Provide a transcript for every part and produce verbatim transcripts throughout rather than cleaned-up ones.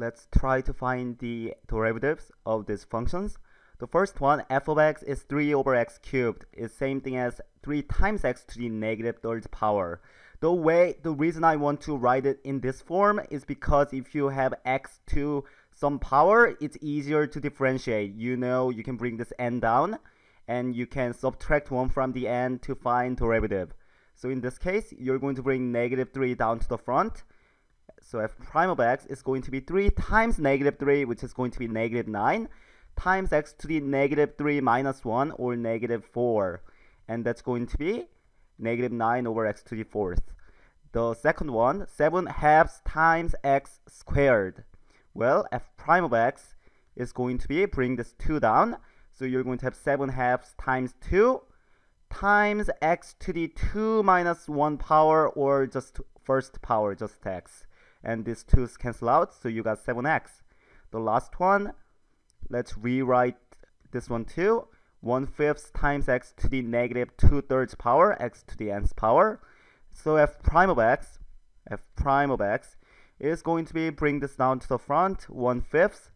Let's try to find the derivatives of these functions. The first one, f of x is three over x cubed, is same thing as three times x to the negative third power. The way, the reason I want to write it in this form is because if you have x to some power, it's easier to differentiate. You know, you can bring this n down and you can subtract one from the n to find derivative. So in this case, you're going to bring negative three down to the front. So f prime of x is going to be three times negative three, which is going to be negative nine, times x to the negative three minus one, or negative four. And that's going to be negative nine over x to the fourth. The second one, seven halves times x squared. Well, f prime of x is going to be, bring this two down, so you're going to have seven halves times two, times x to the two minus one power, or just first power, just x. And these two's cancel out, so you got seven x. The last one, let's rewrite this one too. one fifth times x to the negative two thirds power, x to the nth power. So f prime of x, f prime of x is going to be, bring this down to the front, one fifth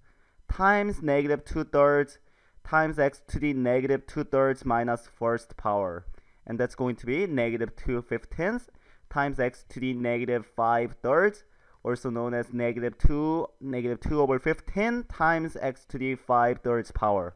times negative two thirds times x to the negative two thirds minus first power. And that's going to be negative two fifteenths times x to the negative five thirds, also known as negative two, negative two over fifteen, times x to the five thirds power.